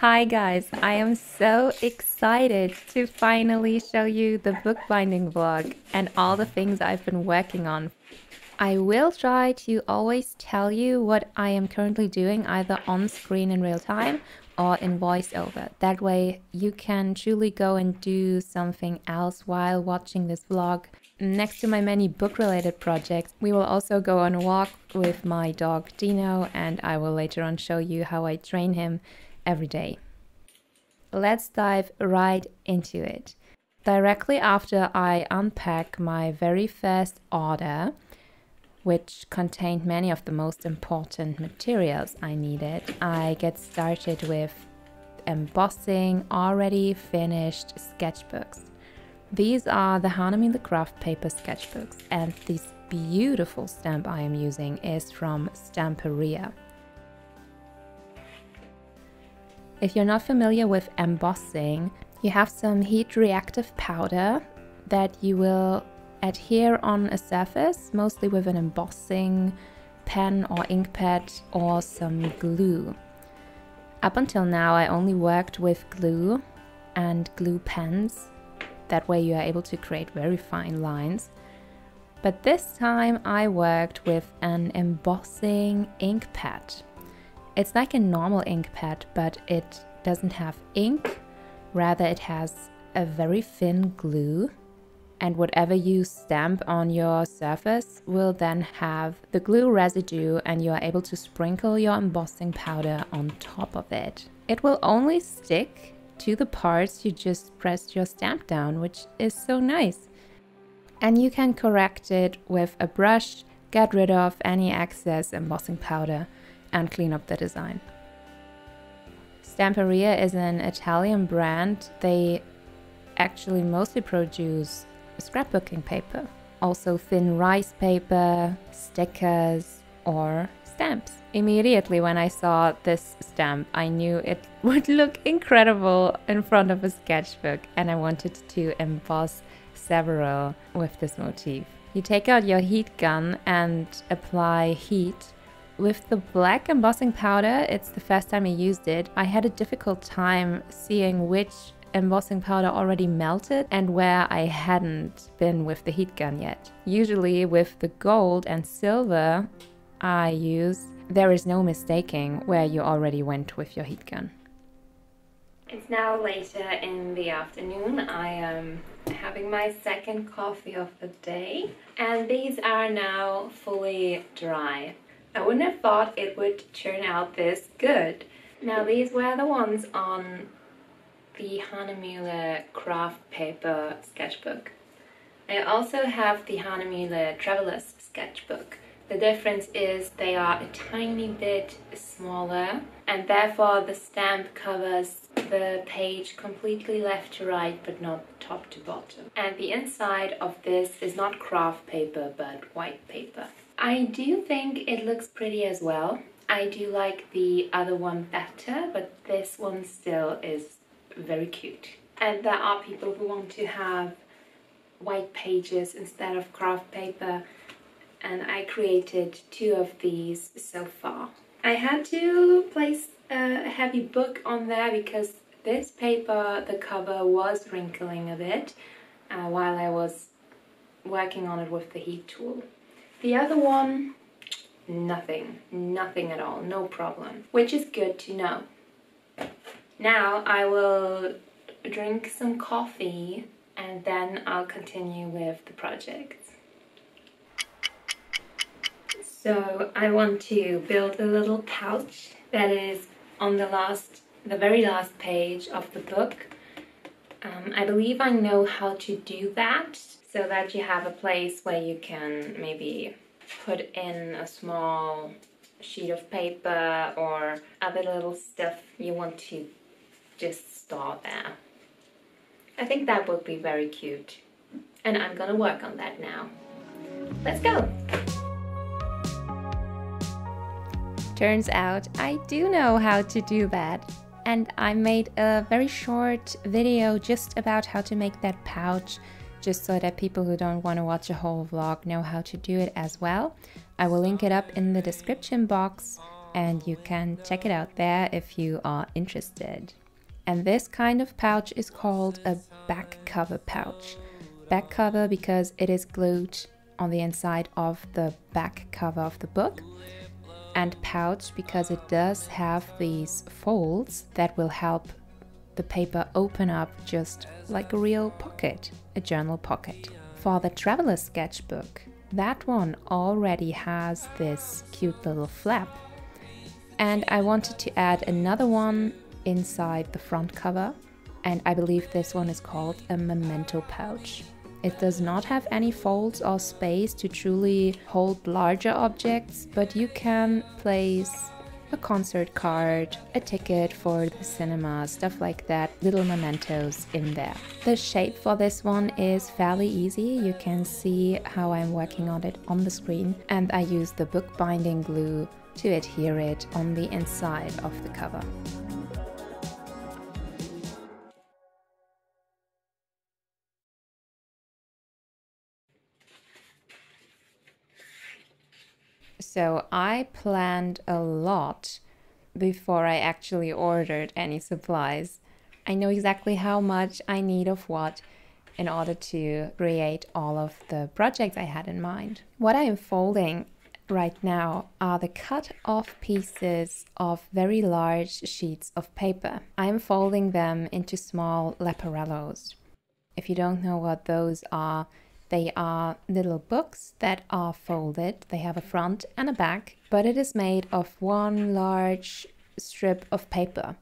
Hi guys, I am so excited to finally show you the bookbinding vlog and all the things I've been working on. I will try to always tell you what I am currently doing either on screen in real time or in voiceover. That way you can truly go and do something else while watching this vlog. Next to my many book-related projects, we will also go on a walk with my dog Dino, and I will later on show you how I train him every day. Let's dive right into it. Directly after I unpack my very first order, which contained many of the most important materials I needed, I get started with embossing already finished sketchbooks. These are the Hahnemühle craft paper sketchbooks, and this beautiful stamp I am using is from Stamperia. If you're not familiar with embossing, you have some heat reactive powder that you will adhere on a surface, mostly with an embossing pen or ink pad or some glue. Up until now I only worked with glue and glue pens. That way you are able to create very fine lines. But this time I worked with an embossing ink pad. It's like a normal ink pad, but it doesn't have ink. Rather, it has a very thin glue, and whatever you stamp on your surface will then have the glue residue, and you are able to sprinkle your embossing powder on top of it. It will only stick to the parts you just pressed your stamp down, which is so nice. And you can correct it with a brush, get rid of any excess embossing powder, and clean up the design. Stamperia is an Italian brand. They actually mostly produce scrapbooking paper, also thin rice paper, stickers, or stamps. Immediately when I saw this stamp, I knew it would look incredible in front of a sketchbook, and I wanted to emboss several with this motif. You take out your heat gun and apply heat. With the black embossing powder, it's the first time I used it, I had a difficult time seeing which embossing powder already melted and where I hadn't been with the heat gun yet. Usually with the gold and silver I use, there is no mistaking where you already went with your heat gun. It's now later in the afternoon. I am having my second coffee of the day, and these are now fully dry. I wouldn't have thought it would turn out this good. Now these were the ones on the Hahnemühle craft paper sketchbook. I also have the Hahnemühle Traveller's sketchbook. The difference is they are a tiny bit smaller, and therefore the stamp covers the page completely left to right but not top to bottom. And the inside of this is not craft paper but white paper. I do think it looks pretty as well. I do like the other one better, but this one still is very cute. And there are people who want to have white pages instead of craft paper, and I created two of these so far. I had to place a heavy book on there because this paper, the cover, was wrinkling a bit while I was working on it with the heat tool. The other one, nothing at all, no problem, which is good to know. Now I will drink some coffee and then I'll continue with the project. So I want to build a little pouch that is on the very last page of the book. I believe I know how to do that, so that you have a place where you can maybe put in a small sheet of paper or other little stuff you want to just store there. I think that would be very cute, and I'm gonna work on that now. Let's go! Turns out I do know how to do that, and I made a very short video just about how to make that pouch, just so that people who don't want to watch a whole vlog know how to do it as well. I will link it up in the description box, and you can check it out there if you are interested. And this kind of pouch is called a back cover pouch. Back cover because it is glued on the inside of the back cover of the book, and pouch because it does have these folds that will help the paper open up just like a real pocket, a journal pocket. For the Traveller's sketchbook, that one already has this cute little flap, and I wanted to add another one inside the front cover, and I believe this one is called a memento pouch. It does not have any folds or space to truly hold larger objects, but you can place a concert card, a ticket for the cinema, stuff like that, little mementos in there. The shape for this one is fairly easy. You can see how I'm working on it on the screen, and I use the bookbinding glue to adhere it on the inside of the cover. So I planned a lot before I actually ordered any supplies. I know exactly how much I need of what in order to create all of the projects I had in mind. What I am folding right now are the cut off pieces of very large sheets of paper. I am folding them into small leporellos. If you don't know what those are, they are little books that are folded. They have a front and a back, but it is made of one large strip of paper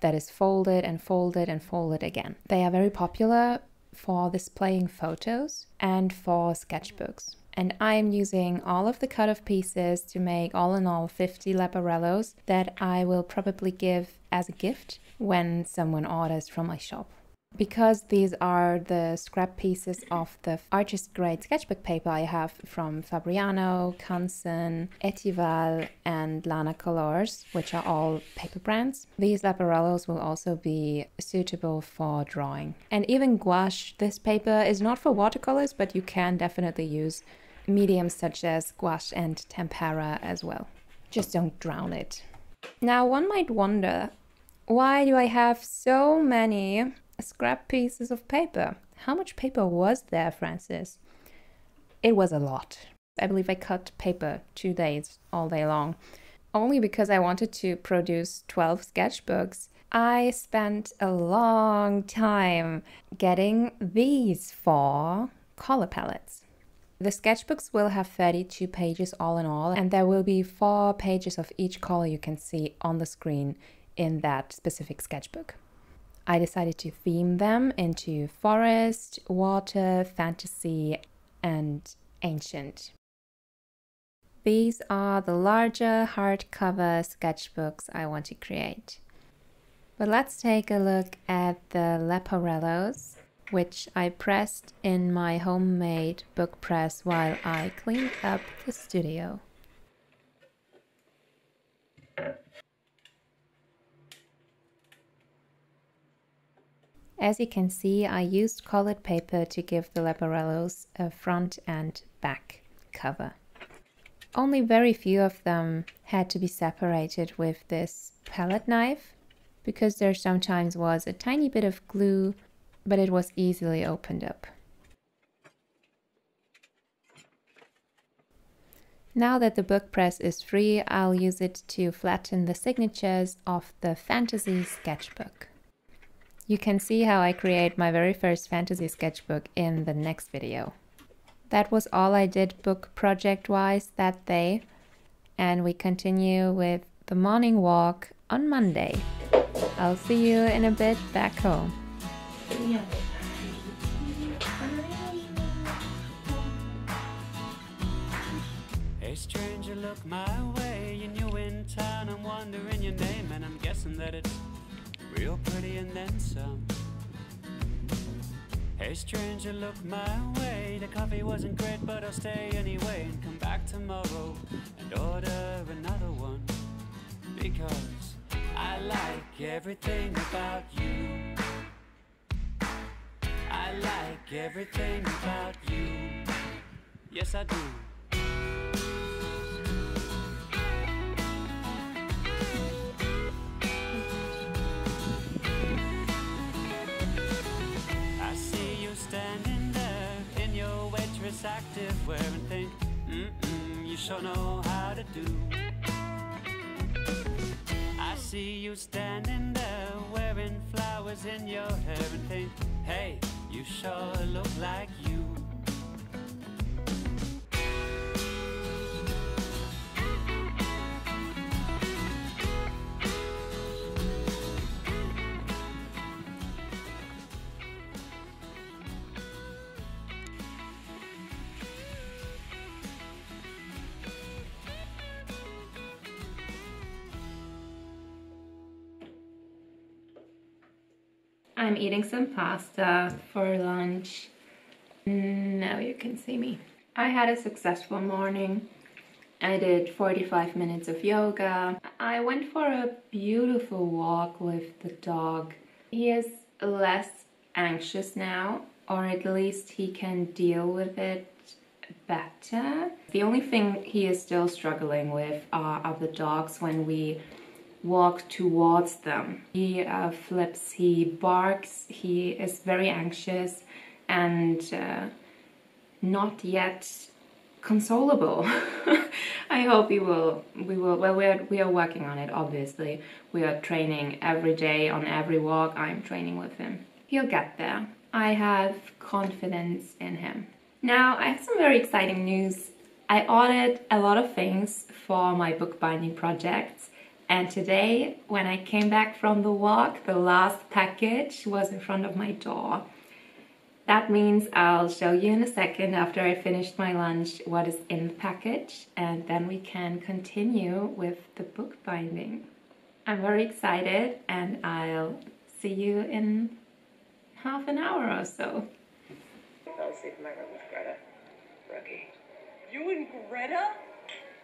that is folded and folded and folded again. They are very popular for displaying photos and for sketchbooks. And I am using all of the cut-off pieces to make all in all 50 leporellos that I will probably give as a gift when someone orders from my shop. Because these are the scrap pieces of the artist grade sketchbook paper I have from Fabriano, Canson, Etival and Lana Colors, which are all paper brands, these leporellos will also be suitable for drawing. And even gouache, this paper is not for watercolors, but you can definitely use mediums such as gouache and tempera as well. Just don't drown it. Now one might wonder, why do I have so many scrap pieces of paper? How much paper was there, Francis? It was a lot. I believe I cut paper 2 days all day long. Only because I wanted to produce 12 sketchbooks, I spent a long time getting these 4 color palettes. The sketchbooks will have 32 pages all in all, and there will be 4 pages of each color you can see on the screen in that specific sketchbook. I decided to theme them into forest, water, fantasy, and ancient. These are the larger hardcover sketchbooks I want to create. But let's take a look at the leporellos, which I pressed in my homemade book press while I cleaned up the studio. As you can see, I used colored paper to give the leporellos a front and back cover. Only very few of them had to be separated with this palette knife, because there sometimes was a tiny bit of glue, but it was easily opened up. Now that the book press is free, I'll use it to flatten the signatures of the fantasy sketchbook. You can see how I create my very first fantasy sketchbook in the next video. That was all I did book project-wise that day, and we continue with the morning walk on Monday. I'll see you in a bit back home. Yeah. Hey stranger, look my way, and you're in town, I'm wondering your name, and I'm guessing that it's real pretty and then some. Hey stranger, look my way. The coffee wasn't great, but I'll stay anyway and come back tomorrow and order another one, because I like everything about you. I like everything about you. Yes, I do. sure know how to do. I see you standing there wearing flowers in your hair and think, hey, you sure look like you. I'm eating some pasta for lunch. Now you can see me. I had a successful morning. I did 45 minutes of yoga. I went for a beautiful walk with the dog. He is less anxious now, or at least he can deal with it better. The only thing he is still struggling with are the dogs when we walk towards them. He flips, he barks, he is very anxious and not yet consolable. I hope we are working on it, obviously. We are training every day on every walk. I'm training with him. He'll get there. I have confidence in him. Now I have some very exciting news. I ordered a lot of things for my bookbinding projects. And today, when I came back from the walk, the last package was in front of my door. That means I'll show you in a second after I finished my lunch what is in the package, and then we can continue with the bookbinding. I'm very excited and I'll see you in half an hour or so. I fell asleep in my room with Greta. Rookie. You and Greta?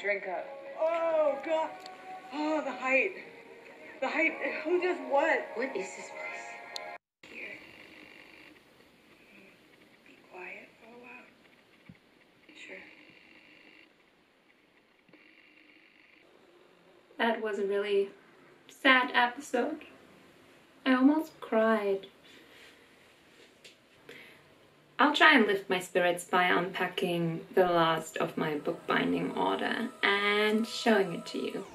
Drink up. Oh, God. Oh, the height. The height. Who does what? What is this place? Here. Be quiet for a while. Sure. That was a really sad episode. I almost cried. I'll try and lift my spirits by unpacking the last of my bookbinding order and showing it to you.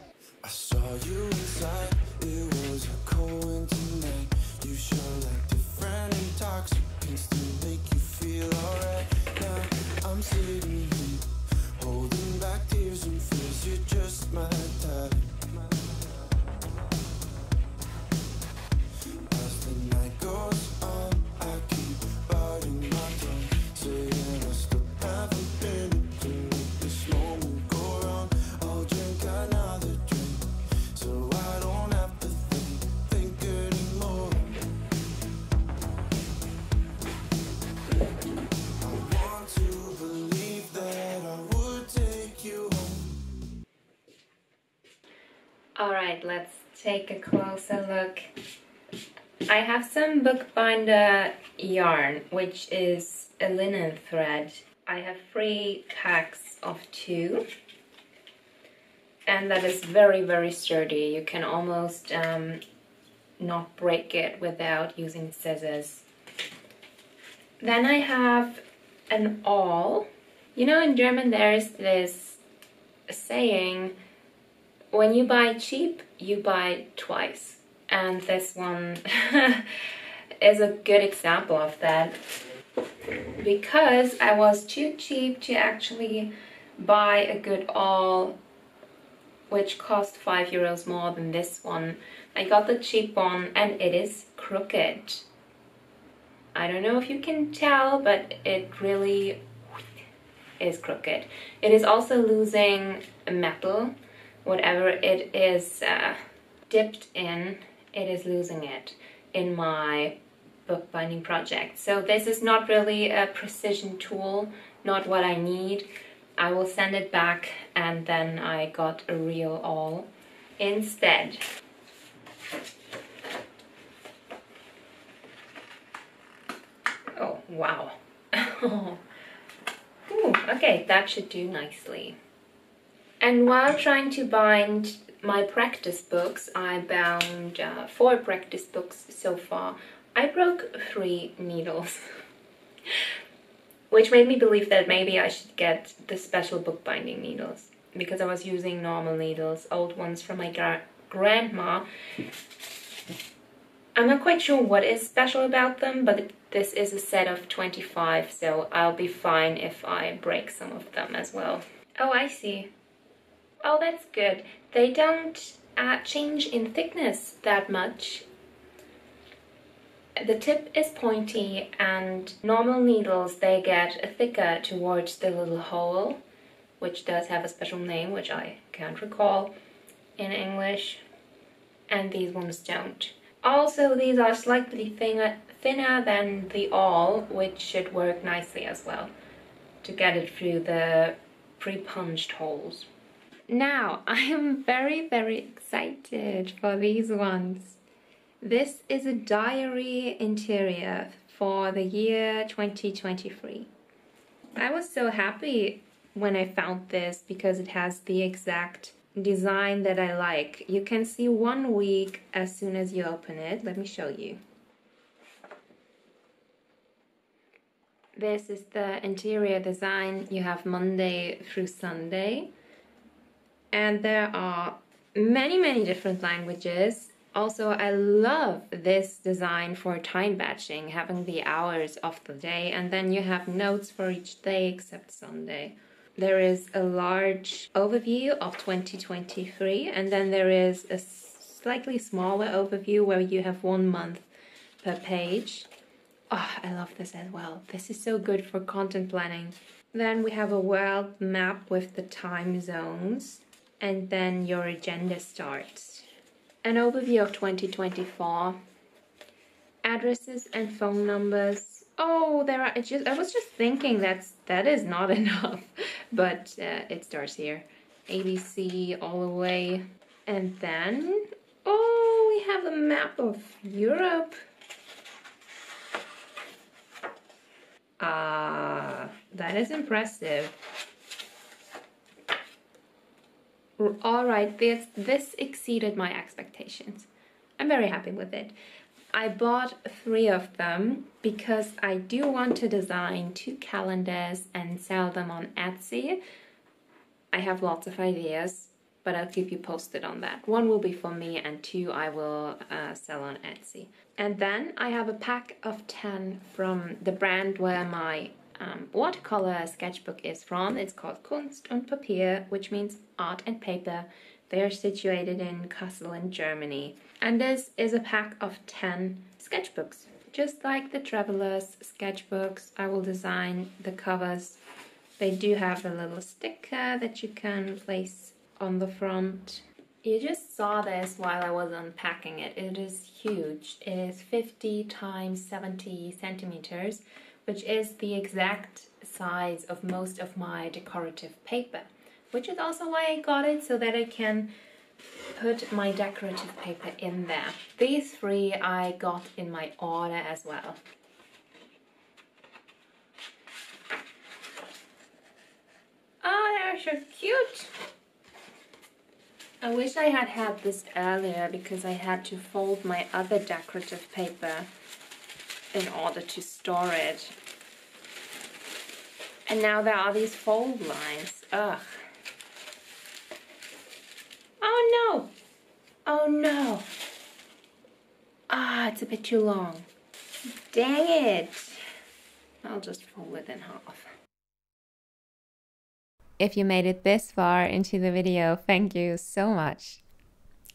I saw you inside, it was a coincidence. You sure like different intoxicants to make you feel alright. Now I'm sitting here, holding back tears and fears. You're just my type. As the night goes on, I keep biting my tongue, saying I still haven't been able to make this moment go wrong. I'll drink another drink. Alright, let's take a closer look. I have some bookbinder yarn, which is a linen thread. I have 3 packs of 2. And that is very, very sturdy. You can almost not break it without using scissors. Then I have an awl. You know, in German there is this saying, when you buy cheap, you buy twice. And this one is a good example of that. Because I was too cheap to actually buy a good awl, which cost €5 more than this one. I got the cheap one and it is crooked. I don't know if you can tell, but it really is crooked. It is also losing metal. Whatever it is dipped in, it is losing it in my bookbinding project. So this is not really a precision tool, not what I need. I will send it back and then I got a real awl instead. Oh, wow. Ooh, okay, that should do nicely. And while trying to bind my practice books, I bound 4 practice books so far. I broke 3 needles. Which made me believe that maybe I should get the special bookbinding needles. because I was using normal needles, old ones from my grandma. I'm not quite sure what is special about them, but this is a set of 25, so I'll be fine if I break some of them as well. Oh, I see. Oh, that's good. They don't change in thickness that much. The tip is pointy, and normal needles, they get thicker towards the little hole, which does have a special name, which I can't recall in English, and these ones don't. Also, these are slightly thinner than the awl, which should work nicely as well, to get it through the pre-punched holes. Now, I am very, very excited for these ones. This is a diary interior for the year 2023. I was so happy when I found this because it has the exact design that I like. You can see 1 week as soon as you open it. Let me show you. This is the interior design. You have Monday through Sunday. And there are many, many different languages. Also, I love this design for time batching, having the hours of the day, and then you have notes for each day except Sunday. There is a large overview of 2023, and then there is a slightly smaller overview where you have 1 month per page. Oh, I love this as well. This is so good for content planning. Then we have a world map with the time zones, and then your agenda starts. An overview of 2024, addresses and phone numbers. Oh, there are, I was just thinking that is not enough, but it starts here. ABC all the way. And then, oh, we have a map of Europe. That is impressive. Alright, this exceeded my expectations. I'm very happy with it. I bought 3 of them because I do want to design 2 calendars and sell them on Etsy. I have lots of ideas, but I'll keep you posted on that. 1 will be for me and 2 I will sell on Etsy. And then I have a pack of 10 from the brand where my watercolor sketchbook is from. It's called Kunst und Papier, which means art and paper. They are situated in Kassel in Germany. And this is a pack of 10 sketchbooks. Just like the Traveller's sketchbooks, I will design the covers. They do have a little sticker that you can place on the front. You just saw this while I was unpacking it. It is huge. It is 50 × 70 centimeters. Which is the exact size of most of my decorative paper, which is also why I got it, so that I can put my decorative paper in there. These 3 I got in my order as well. Oh, they're so cute! I wish I had had this earlier because I had to fold my other decorative paper in order to store it. And now there are these fold lines. Ugh. Oh no! Oh no! Ah, it's a bit too long. Dang it! I'll just fold it in half. If you made it this far into the video, thank you so much.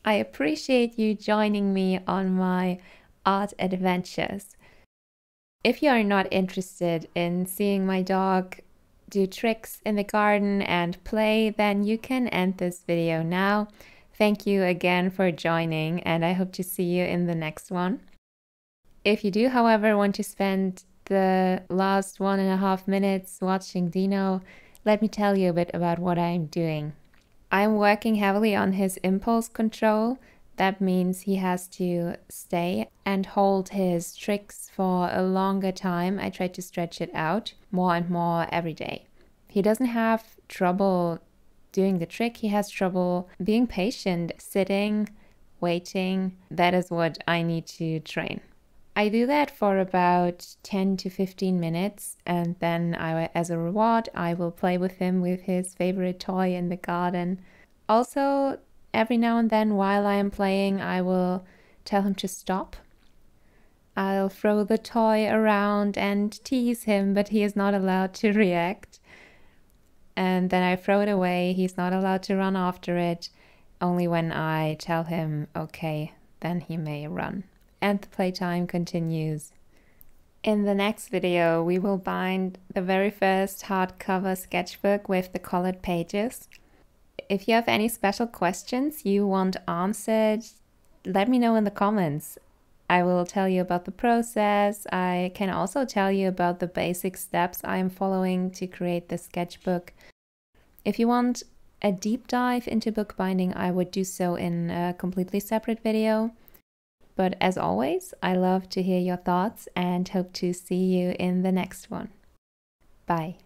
I appreciate you joining me on my art adventures. If you are not interested in seeing my dog do tricks in the garden and play, then you can end this video now. Thank you again for joining, and I hope to see you in the next one. If you do, however, want to spend the last 1.5 minutes watching Dino, let me tell you a bit about what I'm doing. I'm working heavily on his impulse control. That means he has to stay and hold his tricks for a longer time. I try to stretch it out more and more every day. He doesn't have trouble doing the trick. He has trouble being patient, sitting, waiting. That is what I need to train. I do that for about 10 to 15 minutes, and then as a reward, I will play with him with his favorite toy in the garden. Also, every now and then while I am playing, I will tell him to stop. I'll throw the toy around and tease him, but he is not allowed to react. And then I throw it away. He's not allowed to run after it. Only when I tell him, okay, then he may run. And the playtime continues. In the next video, we will bind the very first hardcover sketchbook with the colored pages. If you have any special questions you want answered, let me know in the comments. I will tell you about the process. I can also tell you about the basic steps I am following to create this sketchbook. If you want a deep dive into bookbinding, I would do so in a completely separate video. But as always, I love to hear your thoughts and hope to see you in the next one. Bye.